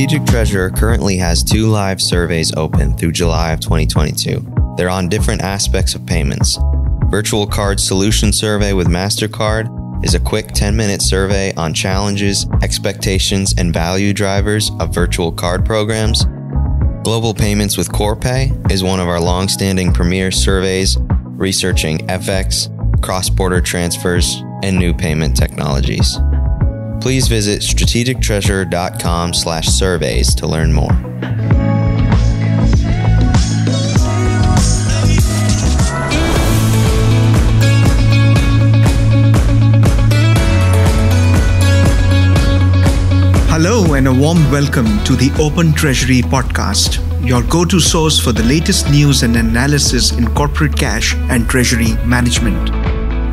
Strategic Treasurer currently has 2 live surveys open through July of 2022. They're on different aspects of payments. Virtual Card Solution Survey with MasterCard is a quick 10-minute survey on challenges, expectations, and value drivers of virtual card programs. Global Payments with Corpay is one of our long-standing premier surveys researching FX, cross-border transfers, and new payment technologies. Please visit strategictreasurer.com/surveys to learn more. Hello and a warm welcome to the Open Treasury podcast, your go-to source for the latest news and analysis in corporate cash and treasury management.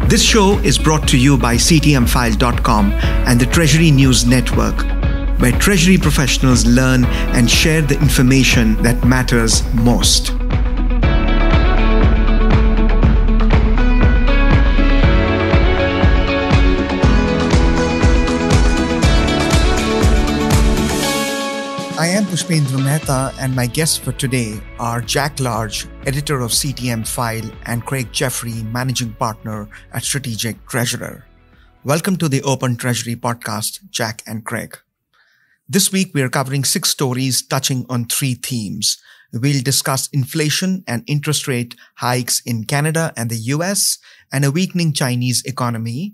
This show is brought to you by CTMFile.com and the Treasury News Network, where treasury professionals learn and share the information that matters most. I am Pushpendra Mehta, and my guests for today are Jack Large, editor of CTM File, and Craig Jeffrey, managing partner at Strategic Treasurer. Welcome to the Open Treasury podcast, Jack and Craig. This week, we are covering 6 stories touching on 3 themes. We'll discuss inflation and interest rate hikes in Canada and the US, and a weakening Chinese economy,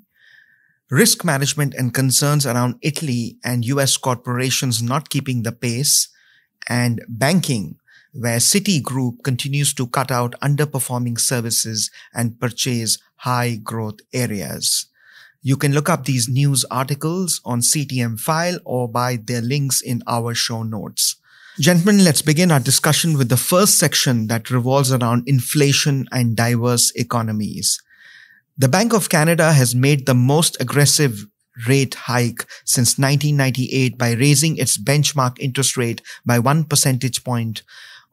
risk management and concerns around Italy and US corporations not keeping the pace, and banking, where Citigroup continues to cut out underperforming services and purchase high growth areas. You can look up these news articles on CTM File or by their links in our show notes. Gentlemen, let's begin our discussion with the first section that revolves around inflation and diverse economies. The Bank of Canada has made the most aggressive rate hike since 1998 by raising its benchmark interest rate by 1 percentage point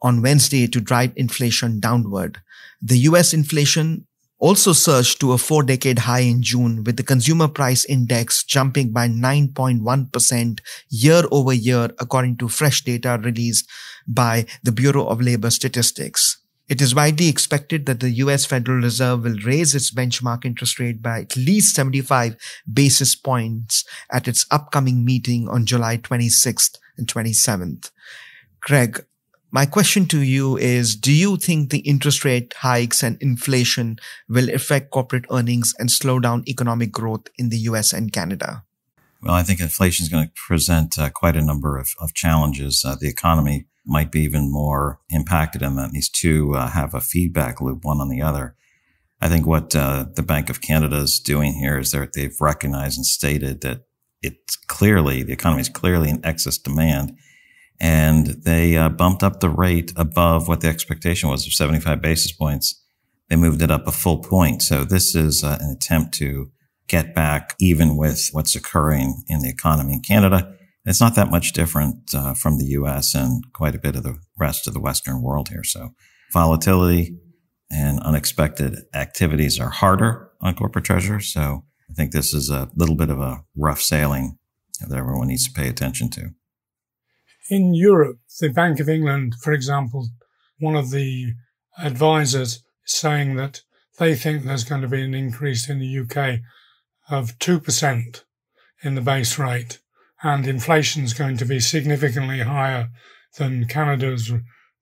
on Wednesday to drive inflation downward. The US inflation also surged to a 4-decade high in June, with the consumer price index jumping by 9.1% year over year, according to fresh data released by the Bureau of Labor Statistics. It is widely expected that the US Federal Reserve will raise its benchmark interest rate by at least 75 basis points at its upcoming meeting on July 26th and 27th. Craig, my question to you is, do you think the interest rate hikes and inflation will affect corporate earnings and slow down economic growth in the US and Canada? Well, I think inflation is going to present quite a number of challenges. The economy might be even more impacted, and that these two have a feedback loop, one on the other. I think what the Bank of Canada is doing here is they've recognized and stated that it's clearly, the economy is clearly in excess demand, and they bumped up the rate above what the expectation was of 75 basis points. They moved it up a full point. So this is an attempt to get back even with what's occurring in the economy in Canada. It's not that much different from the U.S. and quite a bit of the rest of the Western world here. So volatility and unexpected activities are harder on corporate treasurers. So I think this is a little bit of a rough sailing that everyone needs to pay attention to. In Europe, the Bank of England, for example, one of the advisors is saying that they think there's going to be an increase in the U.K. of 2% in the base rate. And inflation is going to be significantly higher than Canada's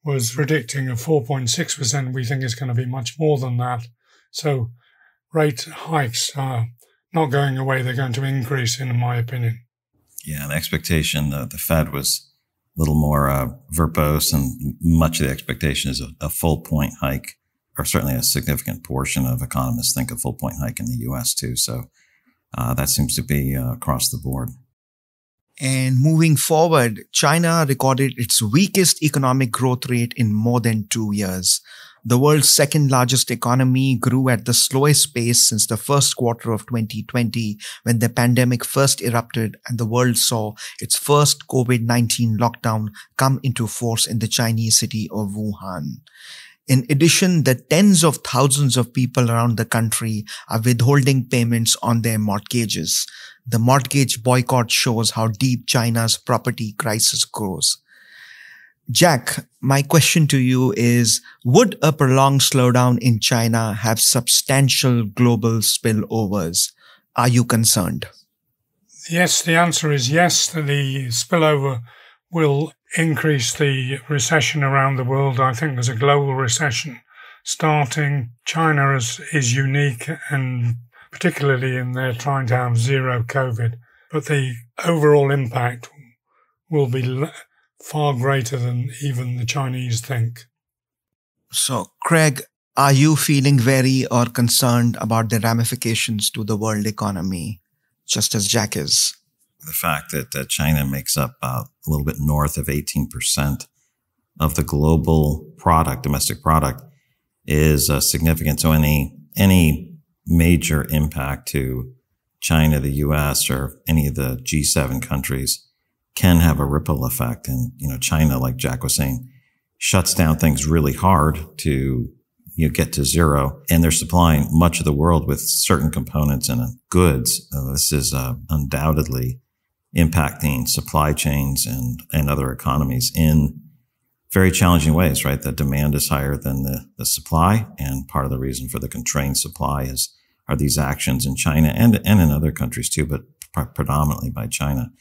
was predicting of 4.6%. We think it's going to be much more than that. So rate hikes are not going away. They're going to increase, in my opinion. Yeah, the expectation, the Fed was a little more verbose, and much of the expectation is a full point hike, or certainly a significant portion of economists think a full point hike in the U.S. too. So that seems to be across the board. And moving forward, China recorded its weakest economic growth rate in more than 2 years. The world's second largest economy grew at the slowest pace since the first quarter of 2020, when the pandemic first erupted and the world saw its first COVID-19 lockdown come into force in the Chinese city of Wuhan. In addition, the tens of thousands of people around the country are withholding payments on their mortgages. The mortgage boycott shows how deep China's property crisis goes. Jack, my question to you is, would a prolonged slowdown in China have substantial global spillovers? Are you concerned? Yes, the answer is yes. The spillover will increase the recession around the world. I think there's a global recession starting. China is unique, and particularly in their trying to have zero COVID. But the overall impact will be far greater than even the Chinese think. So, Craig, are you feeling wary or concerned about the ramifications to the world economy, just as Jack is? The fact that China makes up a little bit north of 18% of the global product, domestic product, is significant. So any major impact to China, the U.S., or any of the G7 countries can have a ripple effect. And, you know, China, like Jack was saying, shuts down things really hard to, you know, get to zero. And they're supplying much of the world with certain components and goods. This is undoubtedly impacting supply chains and other economies in very challenging ways, right? The demand is higher than the supply. And part of the reason for the constrained supply are these actions in China and in other countries too, but predominantly by China.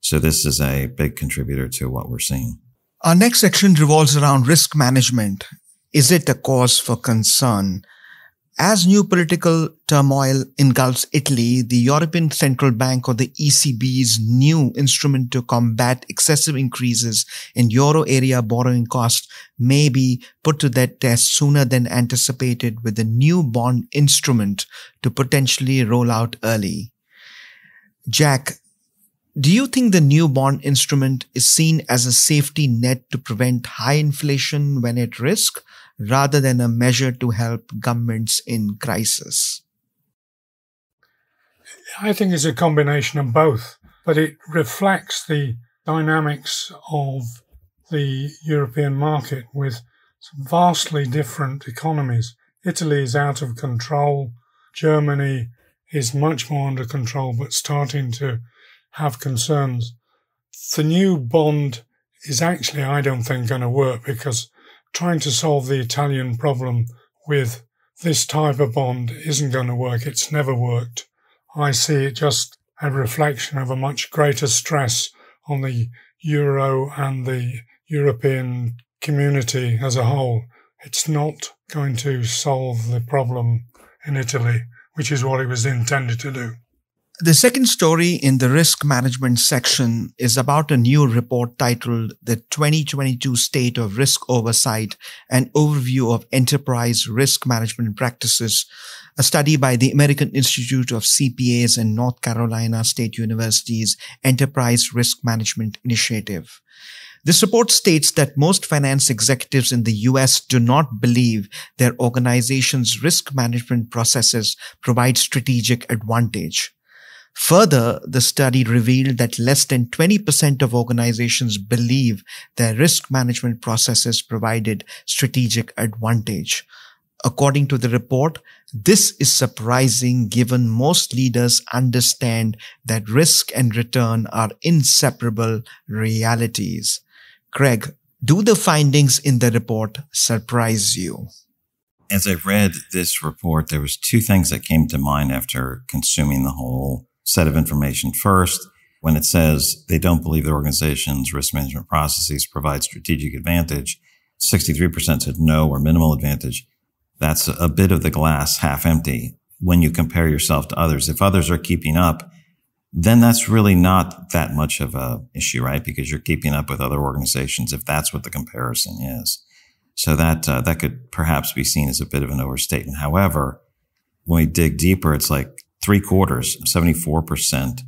So this is a big contributor to what we're seeing. Our next section revolves around risk management. Is it a cause for concern? As new political turmoil engulfs Italy, the European Central Bank, or the ECB's new instrument to combat excessive increases in euro area borrowing costs, may be put to that test sooner than anticipated, with a new bond instrument to potentially roll out early. Jack, do you think the new bond instrument is seen as a safety net to prevent high inflation when at risk, rather than a measure to help governments in crisis? I think it's a combination of both, but it reflects the dynamics of the European market with vastly different economies. Italy is out of control. Germany is much more under control, but starting to have concerns. The new bond is actually, I don't think, going to work, because trying to solve the Italian problem with this type of bond isn't going to work. It's never worked. I see it just a reflection of a much greater stress on the euro and the European community as a whole. It's not going to solve the problem in Italy, which is what it was intended to do. The second story in the risk management section is about a new report titled The 2022 State of Risk Oversight, an Overview of Enterprise Risk Management Practices, a study by the American Institute of CPAs and North Carolina State University's Enterprise Risk Management Initiative. This report states that most finance executives in the US do not believe their organization's risk management processes provide strategic advantage. Further, the study revealed that less than 20% of organizations believe their risk management processes provided strategic advantage. According to the report, this is surprising, given most leaders understand that risk and return are inseparable realities. Craig, do the findings in the report surprise you? As I read this report, there was two things that came to mind after consuming the whole set of information. First, when it says they don't believe their organization's risk management processes provide strategic advantage, 63% said no or minimal advantage. That's a bit of the glass half empty when you compare yourself to others. If others are keeping up, then that's really not that much of an issue, right? Because you're keeping up with other organizations, if that's what the comparison is. So that could perhaps be seen as a bit of an overstatement. However, when we dig deeper, it's like 3/4, 74%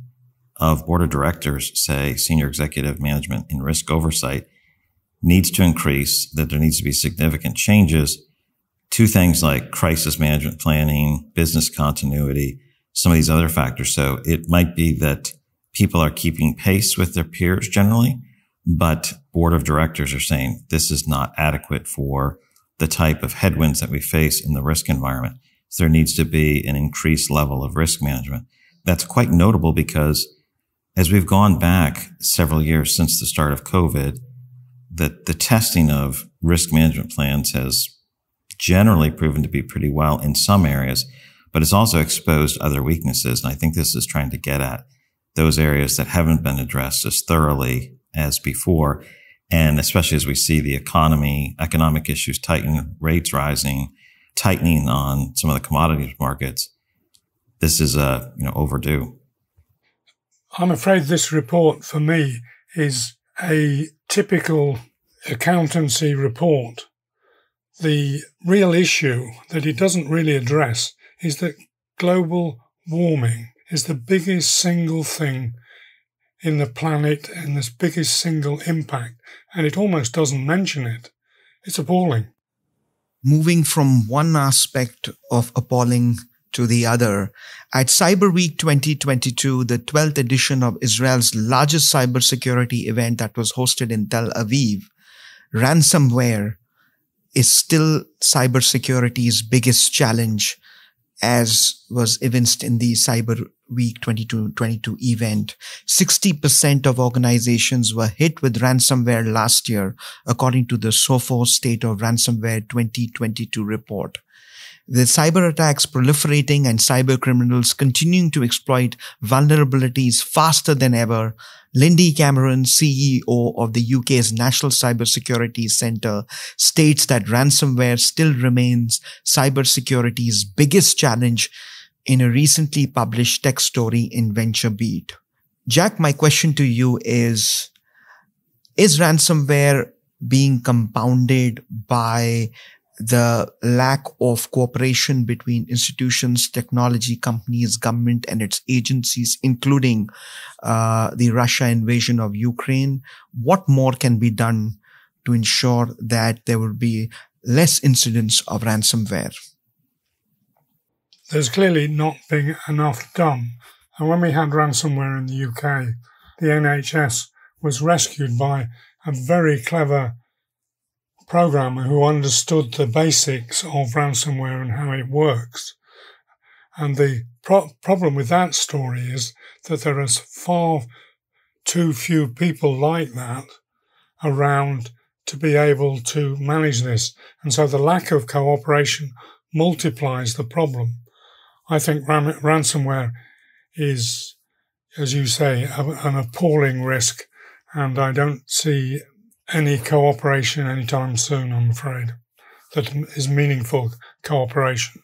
of board of directors say senior executive management in risk oversight needs to increase, that there needs to be significant changes to things like crisis management planning, business continuity, some of these other factors. So it might be that people are keeping pace with their peers generally, but board of directors are saying this is not adequate for the type of headwinds that we face in the risk environment. So there needs to be an increased level of risk management. That's quite notable because as we've gone back several years since the start of COVID, the testing of risk management plans has generally proven to be pretty well in some areas, but it's also exposed other weaknesses. And I think this is trying to get at those areas that haven't been addressed as thoroughly as before. And especially as we see the economic issues tighten, rates rising, tightening on some of the commodities markets, this is overdue. I'm afraid this report for me is a typical accountancy report. The real issue that it doesn't really address is that global warming is the biggest single thing in the planet and the biggest single impact, and it almost doesn't mention it. It's appalling. Moving from one aspect of appalling to the other. At Cyber Week 2022, the 12th edition of Israel's largest cybersecurity event that was hosted in Tel Aviv, ransomware is still cybersecurity's biggest challenge, as was evinced in the Cyber Week 2022 event. 60% of organizations were hit with ransomware last year, according to the SOFO State of Ransomware 2022 report. With cyber attacks proliferating and cyber criminals continuing to exploit vulnerabilities faster than ever, Lindy Cameron, CEO of the UK's National Cybersecurity Center, states that ransomware still remains cybersecurity's biggest challenge in a recently published tech story in VentureBeat. Jack, my question to you is ransomware being compounded by the lack of cooperation between institutions, technology companies, government and its agencies, including the Russia invasion of Ukraine? What more can be done to ensure that there will be less incidents of ransomware? There's clearly not been enough done. And when we had ransomware in the UK, the NHS was rescued by a very clever programmer who understood the basics of ransomware and how it works. And the problem with that story is that there are far too few people like that around to be able to manage this. And so the lack of cooperation multiplies the problem. I think ransomware is, as you say, an appalling risk, and I don't see any cooperation anytime soon, I'm afraid, that is meaningful cooperation.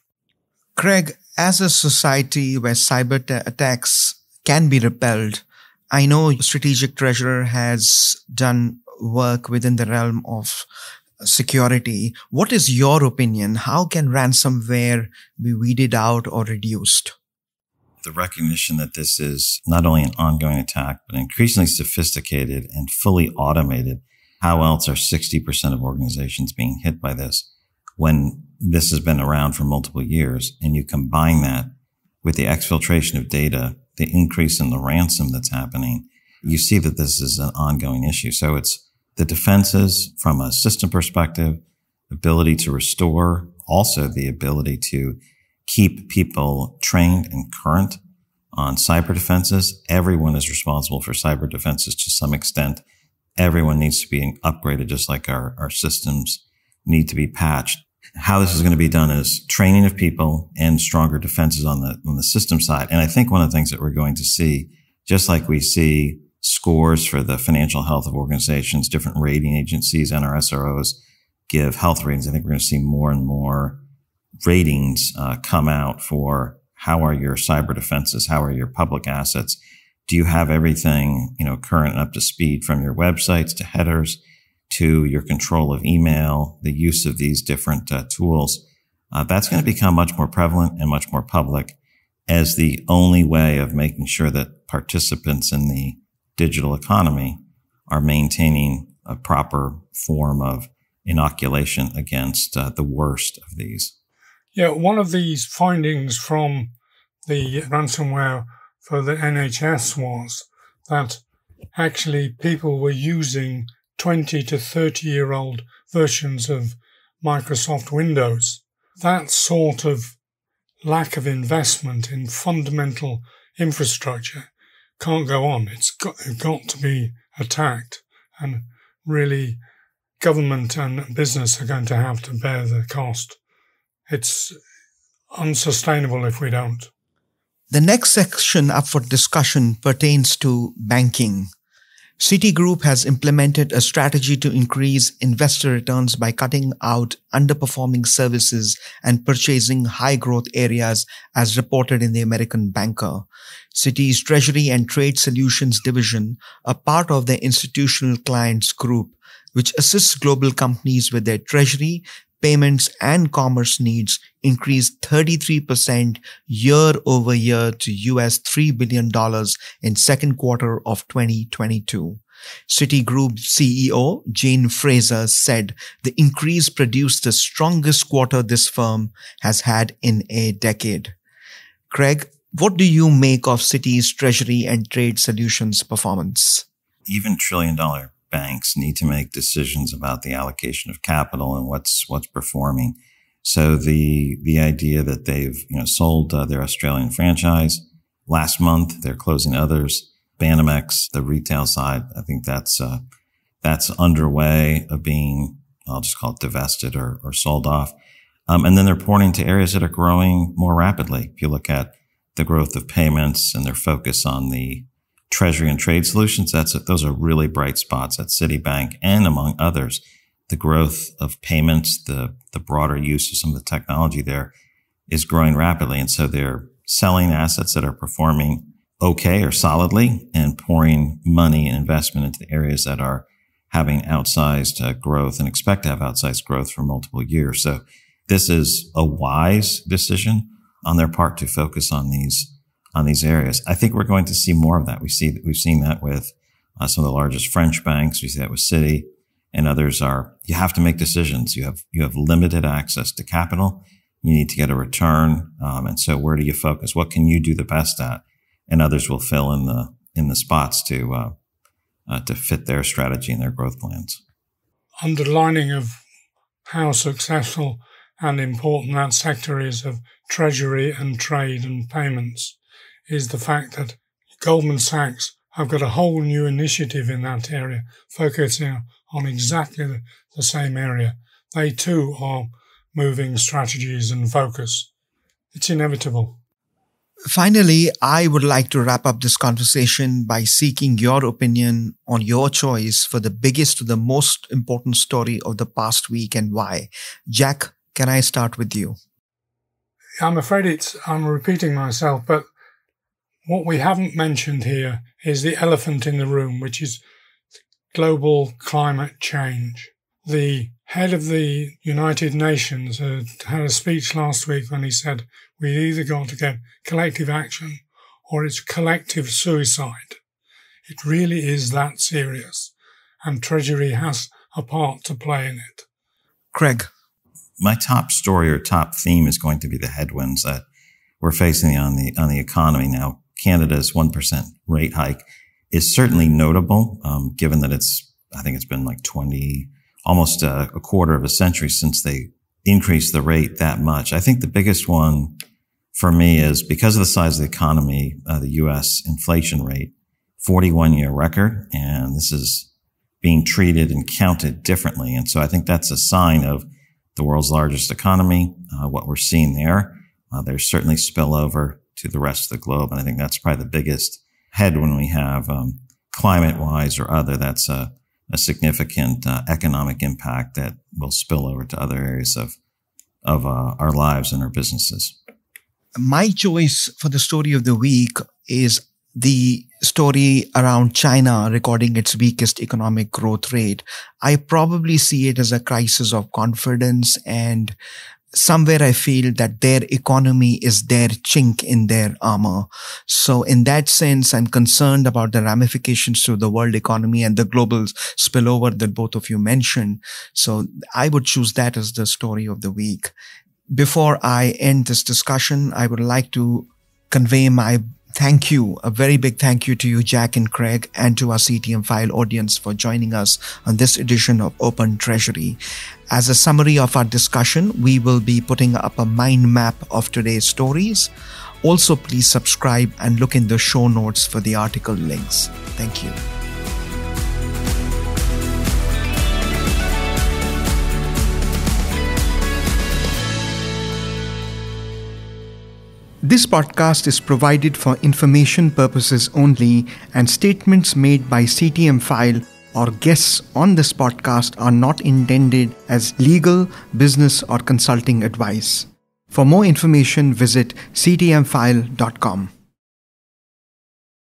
Craig, as a society where cyber attacks can be repelled, I know Strategic Treasurer has done work within the realm of security. What is your opinion? How can ransomware be weeded out or reduced? The recognition that this is not only an ongoing attack, but increasingly sophisticated and fully automated. How else are 60% of organizations being hit by this when this has been around for multiple years? And you combine that with the exfiltration of data, the increase in the ransom that's happening, you see that this is an ongoing issue. So it's the defenses from a system perspective, ability to restore, also the ability to keep people trained and current on cyber defenses. Everyone is responsible for cyber defenses to some extent. Everyone needs to be upgraded, just like our systems need to be patched. How this is going to be done is training of people and stronger defenses on the system side. And I think one of the things that we're going to see, just like we see scores for the financial health of organizations, different rating agencies and our SROs give health ratings, I think we're going to see more and more ratings come out for how are your cyber defenses, how are your public assets. Do you have everything, current and up to speed, from your websites to headers to your control of email, the use of these different tools? That's going to become much more prevalent and much more public as the only way of making sure that participants in the digital economy are maintaining a proper form of inoculation against the worst of these. Yeah, one of these findings from the ransomware for the NHS was that actually people were using 20 to 30-year-old versions of Microsoft Windows. That sort of lack of investment in fundamental infrastructure can't go on. It's got to be attacked, and really government and business are going to have to bear the cost. It's unsustainable if we don't. The next section up for discussion pertains to banking. Citigroup has implemented a strategy to increase investor returns by cutting out underperforming services and purchasing high-growth areas, as reported in the American Banker. Citi's Treasury and Trade Solutions division are part of the Institutional Clients Group, which assists global companies with their treasury, payments, and commerce needs, increased 33% year-over-year to $3 billion in second quarter of 2022. Citigroup CEO Jane Fraser said the increase produced the strongest quarter this firm has had in a decade. Craig, what do you make of Citi's Treasury and Trade Solutions performance? Even trillion-dollar banks need to make decisions about the allocation of capital and what's performing. So the idea that they've sold their Australian franchise last month, they're closing others. Banamex, the retail side, I think that's underway of being, I'll just call it divested or sold off. And then they're pointing to areas that are growing more rapidly. If you look at the growth of payments and their focus on the Treasury and Trade Solutions, those are really bright spots at Citibank, and among others, the growth of payments, the broader use of some of the technology there is growing rapidly. And so they're selling assets that are performing okay or solidly and pouring money and investment into the areas that are having outsized growth and expect to have outsized growth for multiple years. So this is a wise decision on their part to focus on these areas. I think we're going to see more of that. We've seen that with some of the largest French banks. We see that with Citi and others. You have to make decisions. You have limited access to capital. You need to get a return. And so where do you focus? What can you do the best at? And others will fill in the spots to fit their strategy and their growth plans. Underlining of how successful and important that sector is of treasury and trade and payments is the fact that Goldman Sachs have got a whole new initiative in that area, focusing on exactly the same area. They too are moving strategies and focus. It's inevitable. Finally, I would like to wrap up this conversation by seeking your opinion on your choice for the biggest to the most important story of the past week and why. Jack, can I start with you? I'm afraid I'm repeating myself, but what we haven't mentioned here is the elephant in the room, which is global climate change. The head of the United Nations had a speech last week when he said, we've either got to get collective action or it's collective suicide. It really is that serious, and Treasury has a part to play in it. Craig? My top story or top theme is going to be the headwinds that we're facing on the economy now. Canada's 1% rate hike is certainly notable, given that I think it's been like almost a quarter of a century since they increased the rate that much. I think the biggest one for me is because of the size of the economy, the U.S. inflation rate, 41-year record, and this is being treated and counted differently. And so I think that's a sign of the world's largest economy, what we're seeing there. There's certainly spillover to the rest of the globe. And I think that's probably the biggest headwind we have, climate-wise or other. That's a significant economic impact that will spill over to other areas of our lives and our businesses. My choice for the story of the week is the story around China recording its weakest economic growth rate. I probably see it as a crisis of confidence, and somewhere I feel that their economy is their chink in their armor. So in that sense, I'm concerned about the ramifications to the world economy and the global spillover that both of you mentioned. So I would choose that as the story of the week. Before I end this discussion, I would like to convey my Thank you. A very big thank you to you, Jack and Craig, and to our CTMFile audience for joining us on this edition of Open Treasury. As a summary of our discussion, we will be putting up a mind map of today's stories. Also, please subscribe and look in the show notes for the article links. Thank you. This podcast is provided for information purposes only, and statements made by CTMFile or guests on this podcast are not intended as legal, business, or consulting advice. For more information, visit ctmfile.com.